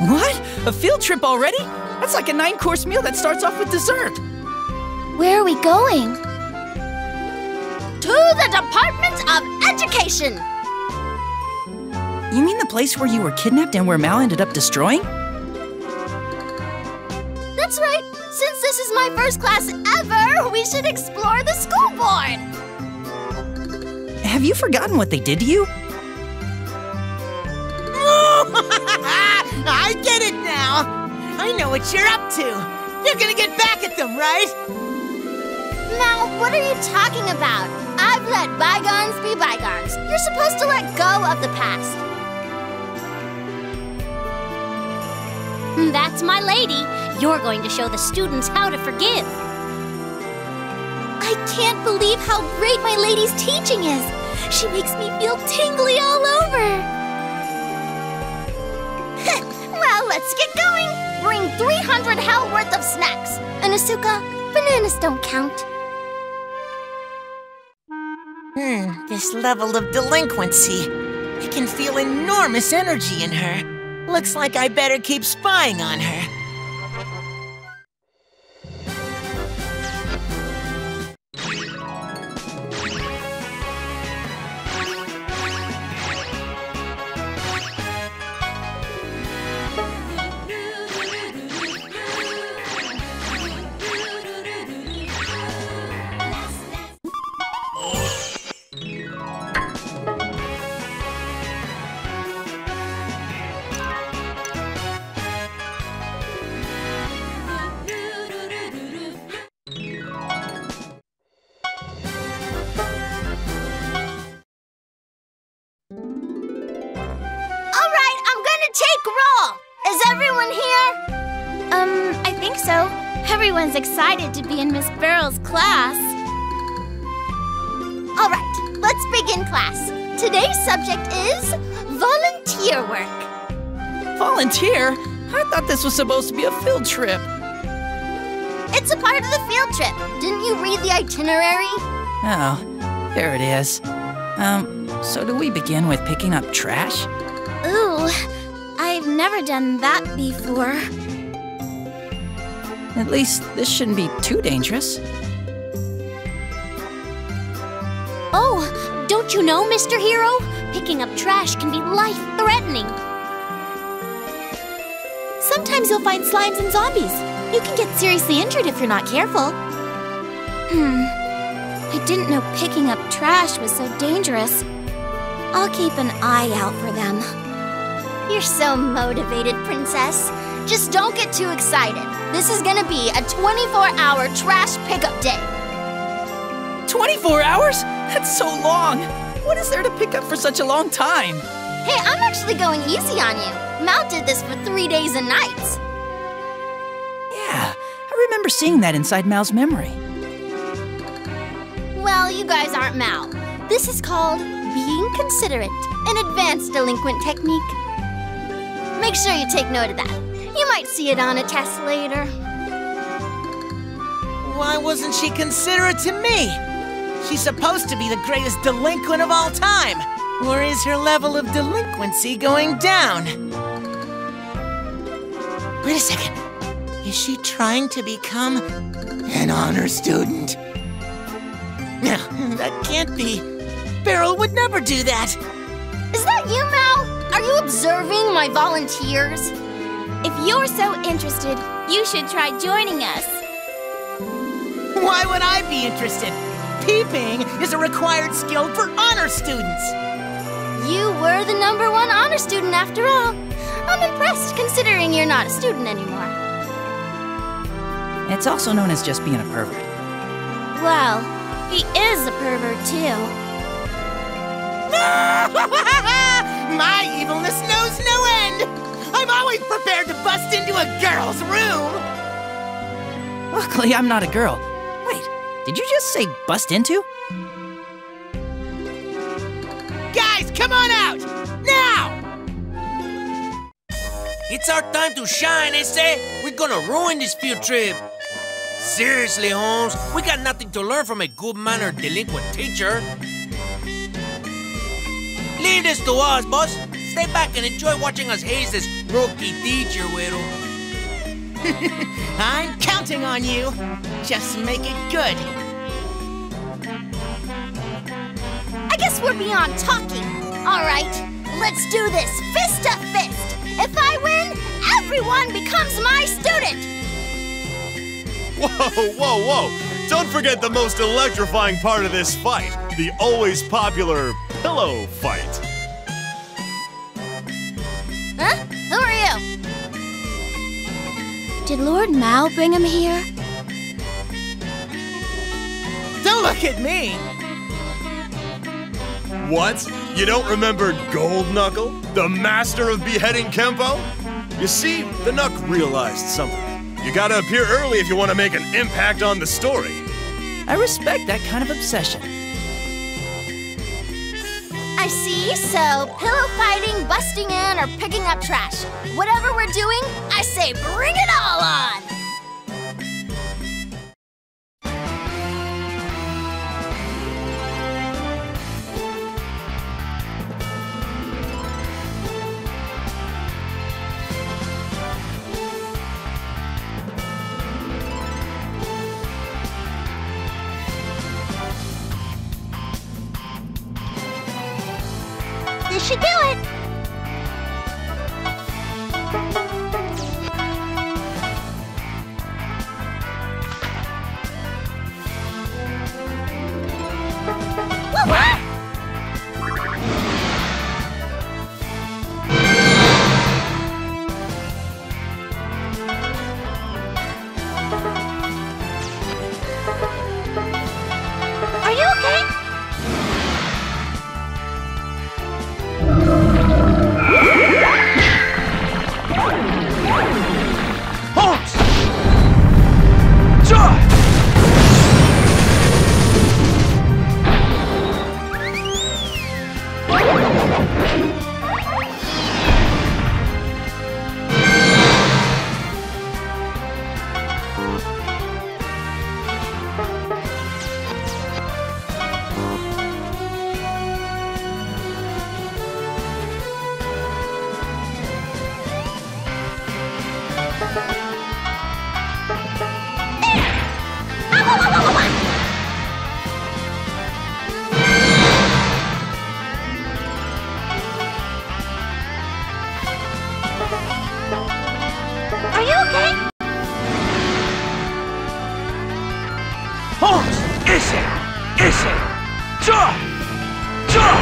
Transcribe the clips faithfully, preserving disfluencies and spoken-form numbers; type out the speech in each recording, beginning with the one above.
What? A field trip already? That's like a nine-course meal that starts off with dessert. Where are we going? To the Department of Education! You mean the place where you were kidnapped and where Mal ended up destroying? That's right. Since this is my first class ever, we should explore the school board. Have you forgotten what they did to you? I get it now. I know what you're up to. You're gonna get back at them, right? Mal, what are you talking about? I've let bygones be bygones. You're supposed to let go of the past. That's my lady. You're going to show the students how to forgive. I can't believe how great my lady's teaching is. She makes me feel tingly all over. Well, let's get going. Bring three hundred hell worth of snacks. And Asuka, bananas don't count. Hmm, this level of delinquency. I can feel enormous energy in her. Looks like I better keep spying on her. Excited to be in Miss Beryl's class. All right, let's begin class. Today's subject is volunteer work. Volunteer? I thought this was supposed to be a field trip. It's a part of the field trip. Didn't you read the itinerary? Oh, there it is. Um, so do we begin with picking up trash? Ooh, I've never done that before. At least, this shouldn't be too dangerous. Oh, don't you know, Mister Hero? Picking up trash can be life-threatening. Sometimes you'll find slimes and zombies. You can get seriously injured if you're not careful. Hmm, I didn't know picking up trash was so dangerous. I'll keep an eye out for them. You're so motivated, Princess. Just don't get too excited. This is gonna be a twenty-four hour trash pickup day. twenty-four hours? That's so long. What is there to pick up for such a long time? Hey, I'm actually going easy on you. Mal did this for three days and nights. Yeah, I remember seeing that inside Mal's memory. Well, you guys aren't Mal. This is called being considerate, an advanced delinquent technique. Make sure you take note of that. You might see it on a test later. Why wasn't she considerate to me? She's supposed to be the greatest delinquent of all time. Or is her level of delinquency going down? Wait a second. Is she trying to become an honor student? No, that can't be. Beryl would never do that. Is that you, Mal? Are you observing my volunteers? If you're so interested, you should try joining us. Why would I be interested? Peeping is a required skill for honor students. You were the number one honor student after all. I'm impressed considering you're not a student anymore. It's also known as just being a pervert. Well, he is a pervert too. My evilness knows no end. I'm always prepared to bust into a girl's room! Luckily, I'm not a girl. Wait, did you just say bust into? Guys, come on out! Now! It's our time to shine, I say. We're gonna ruin this field trip. Seriously, Holmes, we got nothing to learn from a good-mannered delinquent teacher. Leave this to us, boss. Stay back and enjoy watching us haze this rookie teacher, Whittle. I'm counting on you. Just make it good. I guess we're beyond talking. All right, let's do this fist to fist. If I win, everyone becomes my student. Whoa, whoa, whoa. Don't forget the most electrifying part of this fight, the always popular pillow fight. Huh? Who are you? Did Lord Mao bring him here? Don't look at me! What? You don't remember Gold Knuckle, the master of beheading Kempo? You see, the Knuck realized something. You gotta appear early if you want to make an impact on the story. I respect that kind of obsession. I see, so pillow fighting, busting in, or picking up trash. Whatever we're doing, I say bring it all on! Should do it. Holmes, issue, issue, jaw, jaw.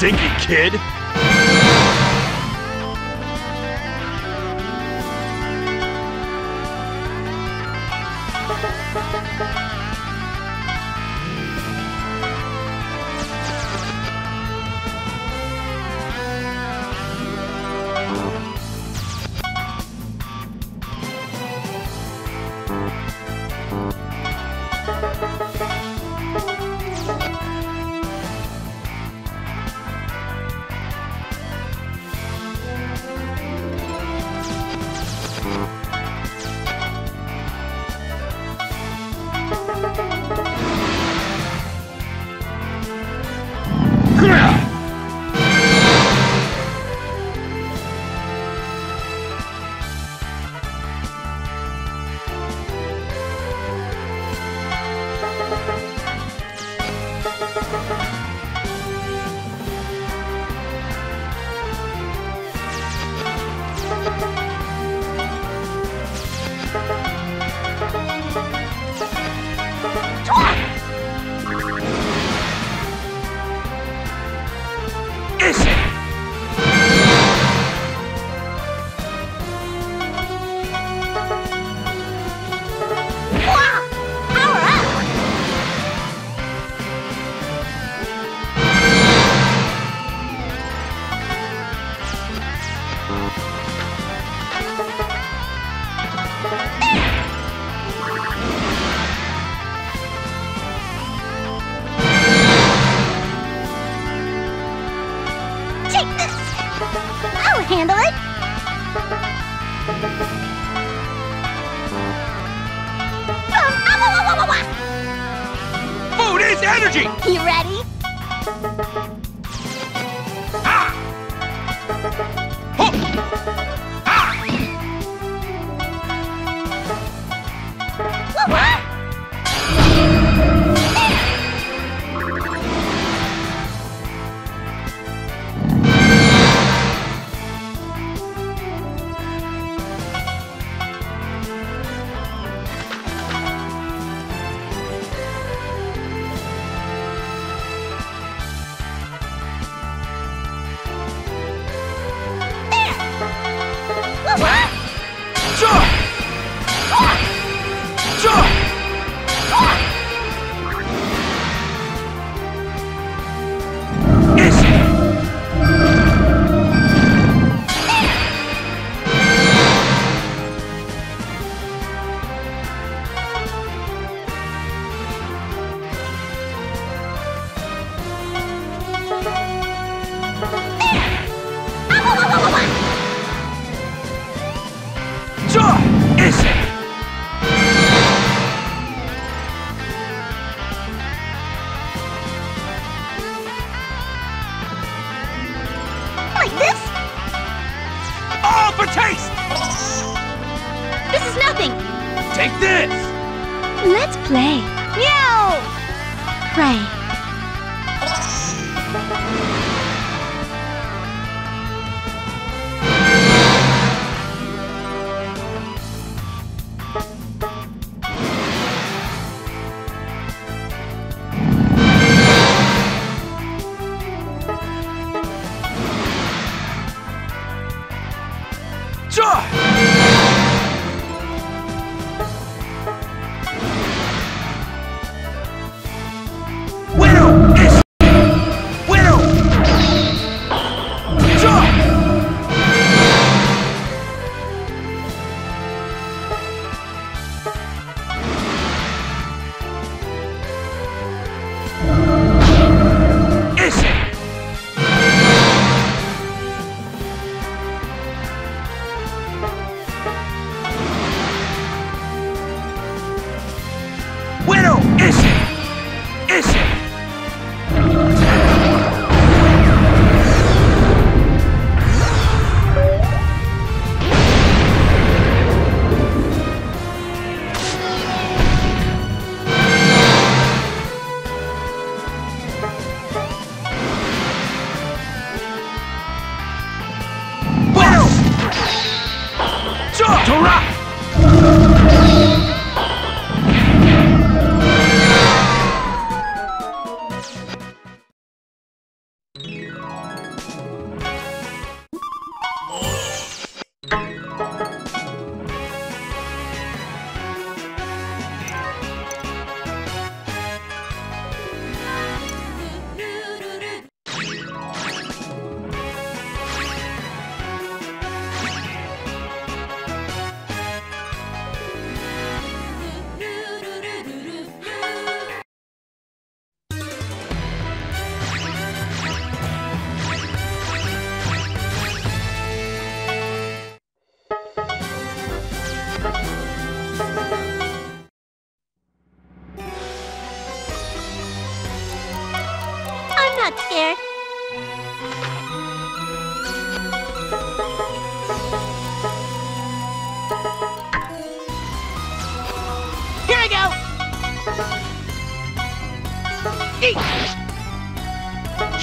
Dinky kid! It's energy! You ready? Ah! Oh! Ah! Whoa, ah!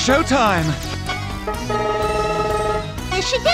Showtime! This should do it!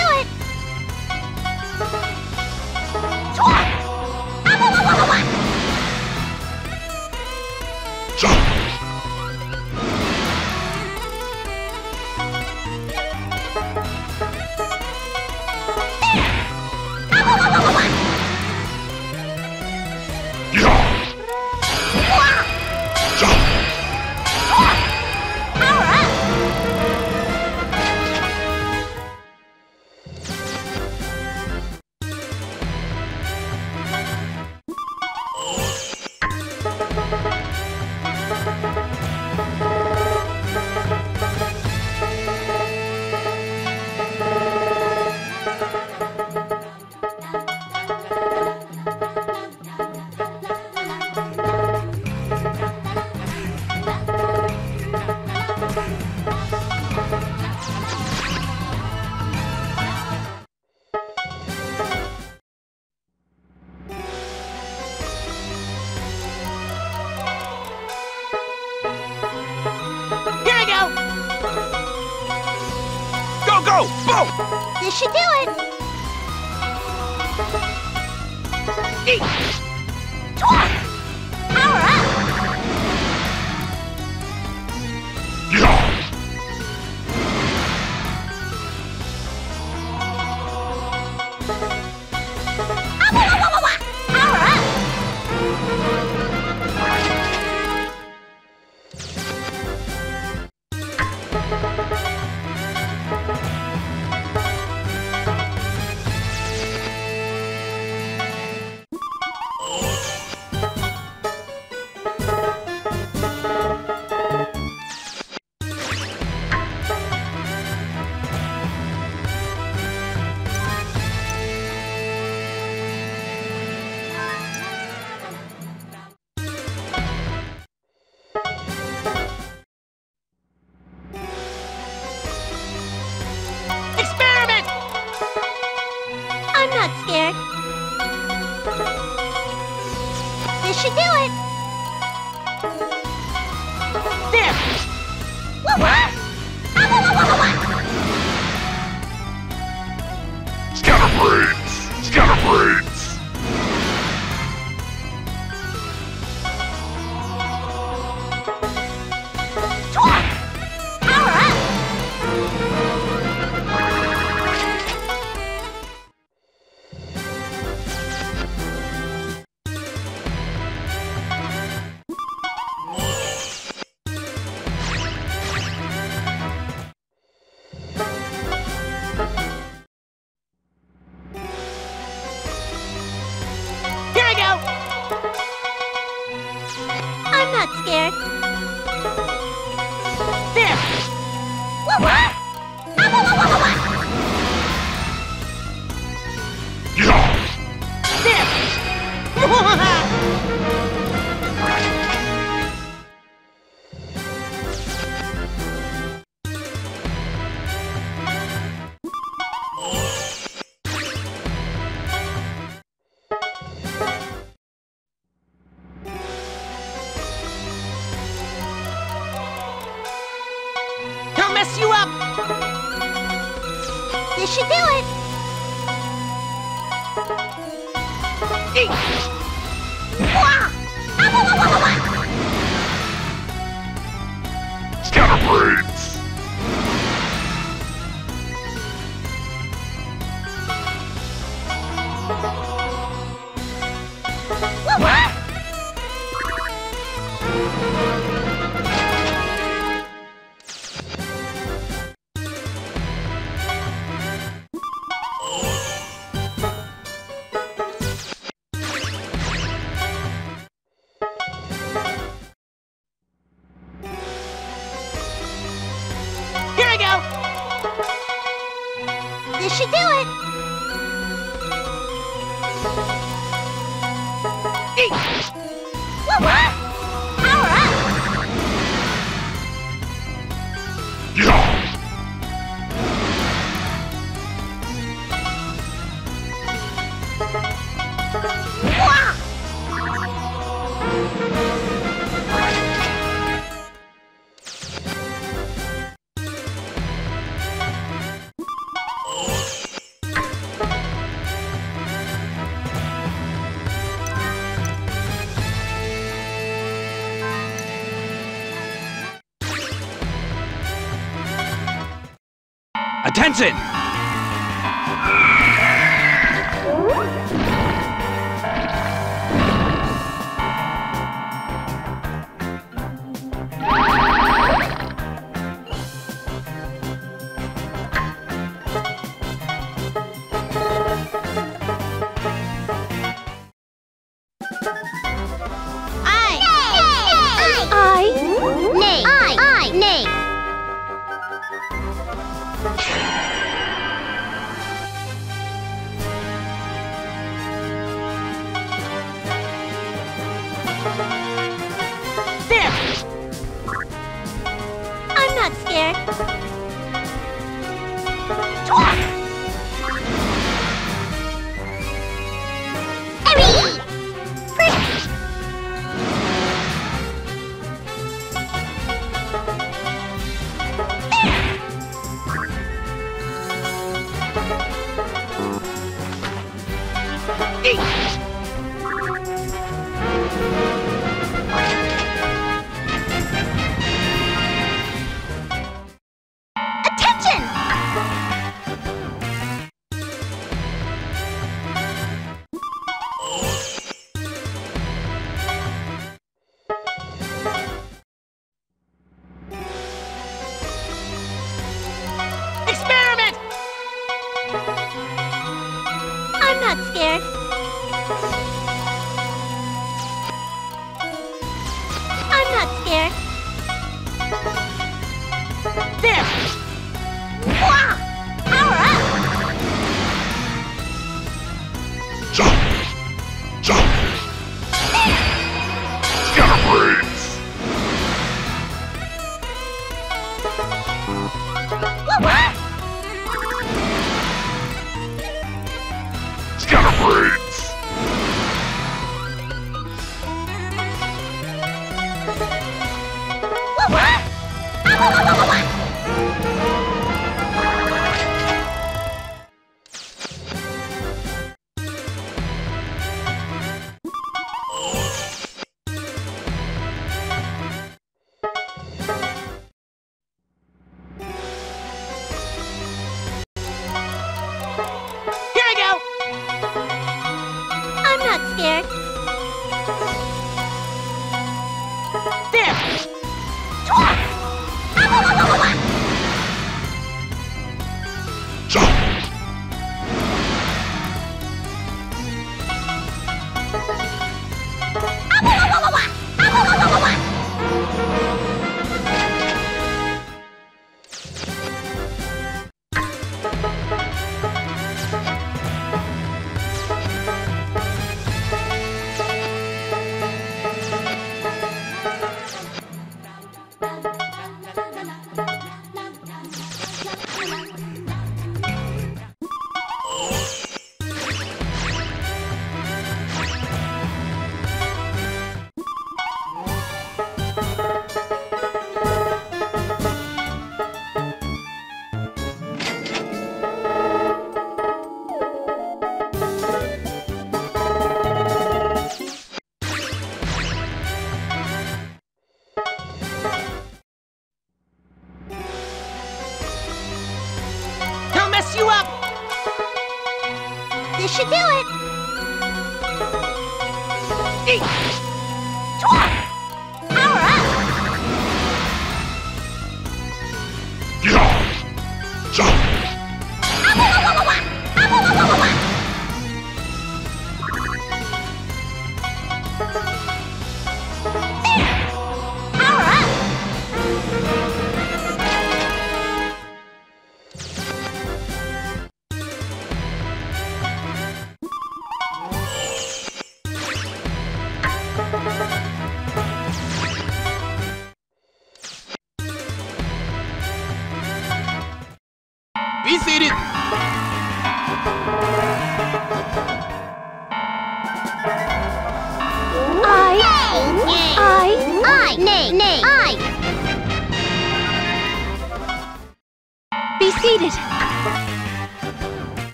should do it! Eek. Power up! Scatterbrains! Attention! You I'm not scared. There! Wah! Power up! Jump! Jump! Scatterbrains! What? What? Scatterbrains! What?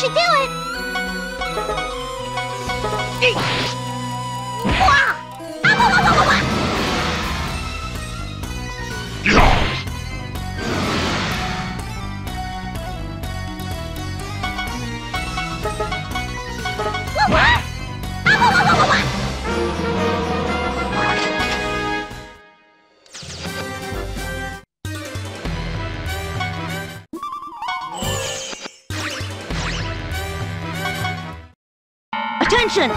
should do it. Attention! I,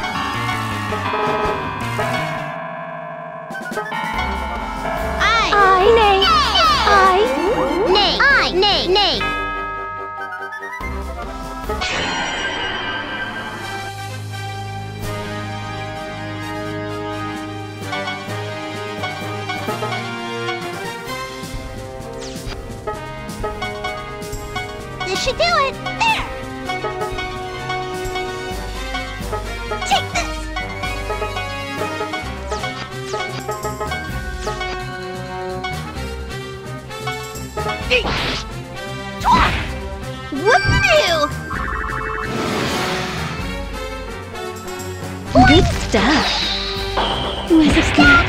I, nay, I, nay, I, nay, nay. This should do it. There. Good stuff. Where's the scat?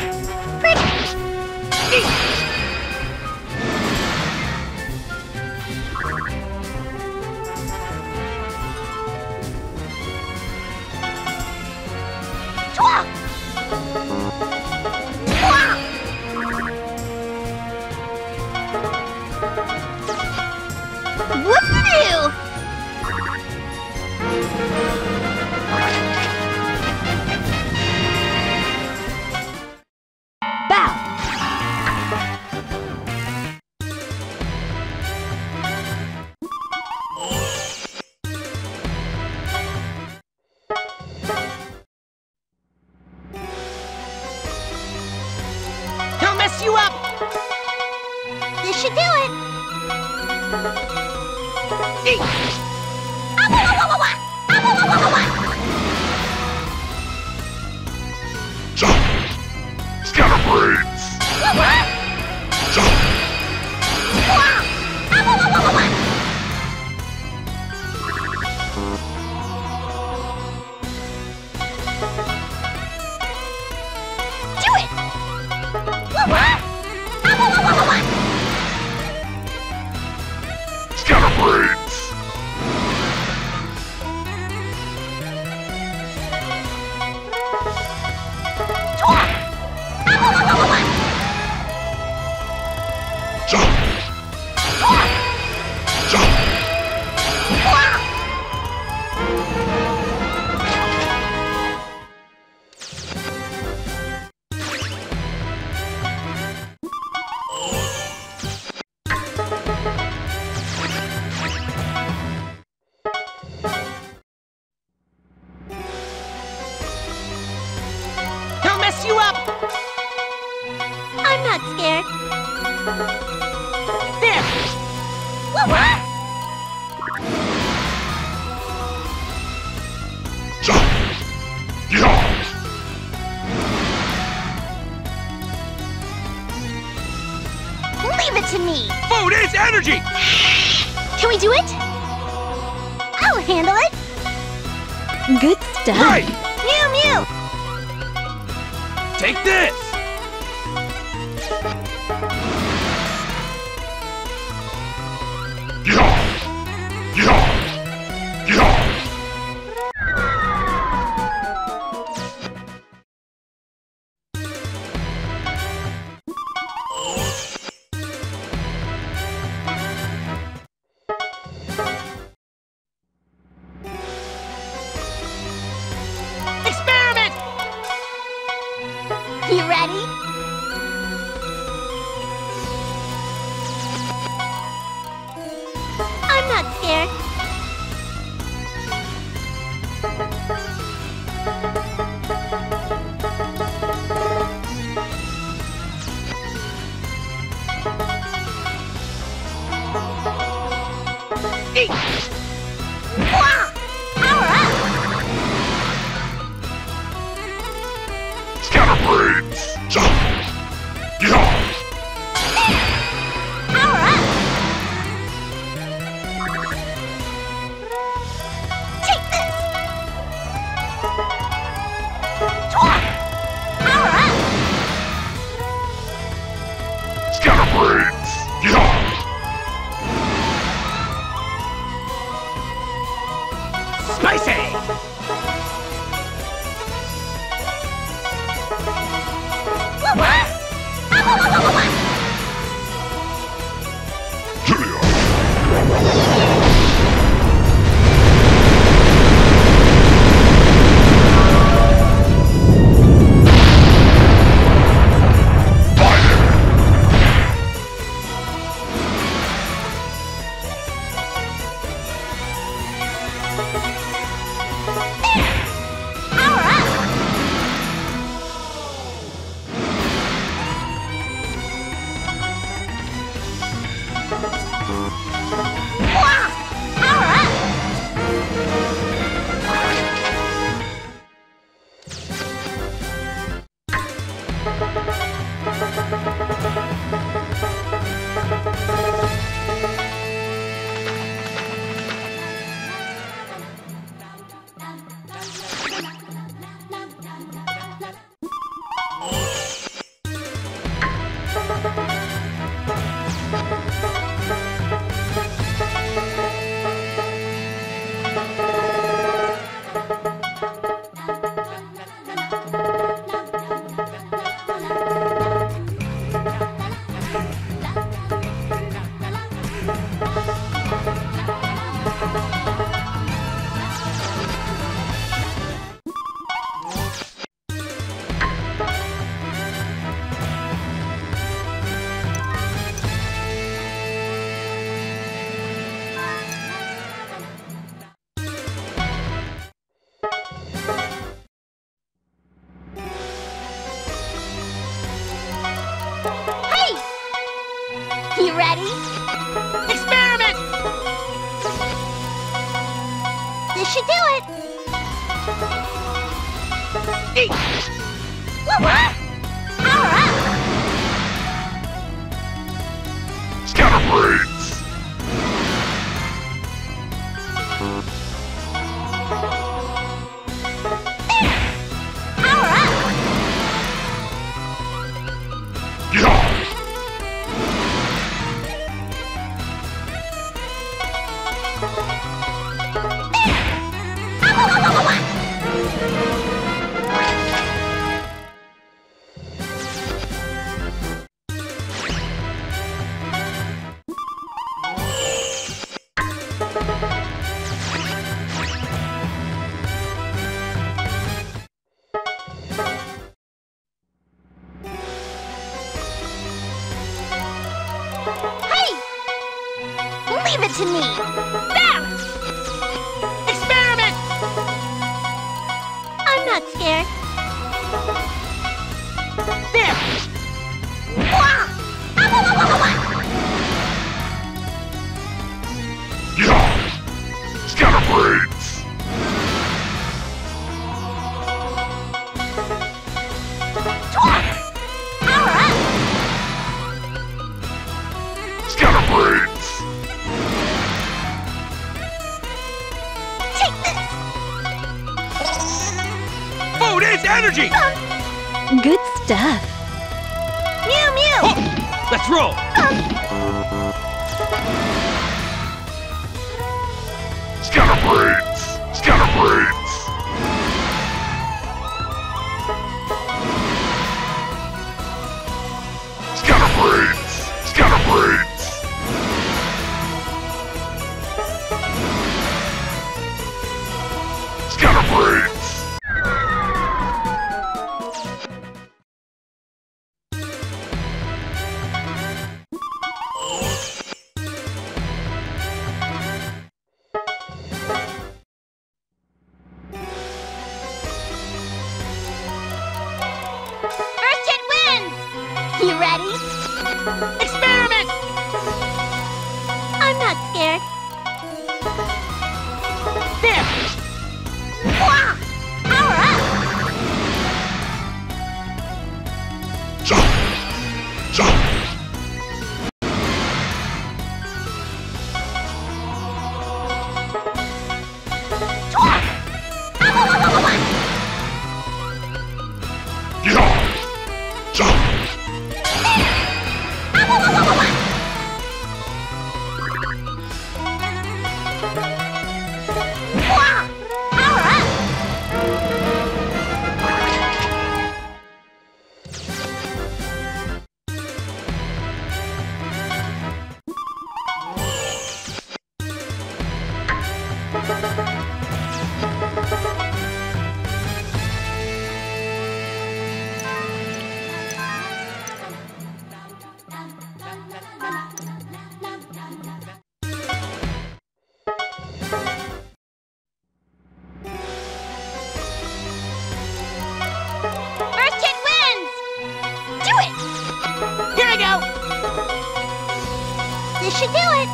should do it!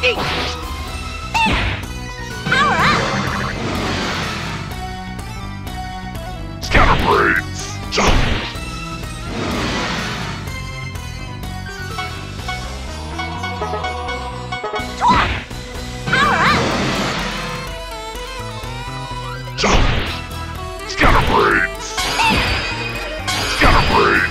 There! Power up! Scatterbrains! Twerk! Power up! Jump! Scatterbrains! Scatterbrains!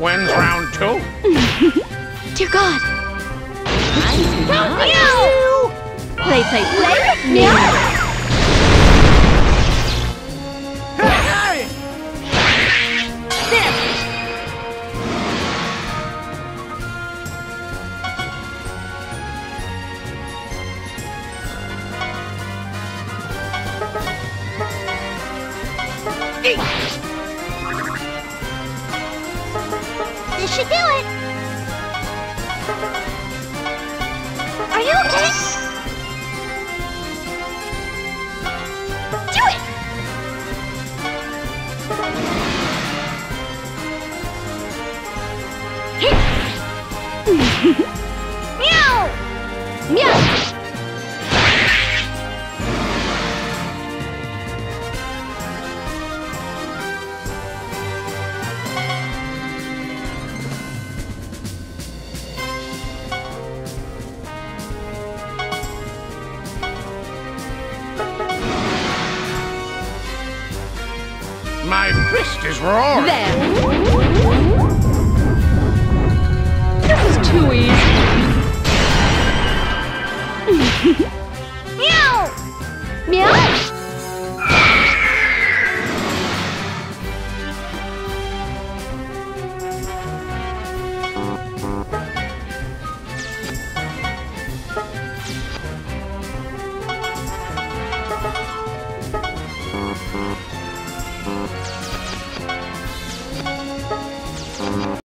wins round two. Dear God. Help you! Play, play, play with me! Hey! This! This should do it! Are you okay? Do it! Meow! Meow! My fist is roaring. There. This is too easy. Meow. Meow.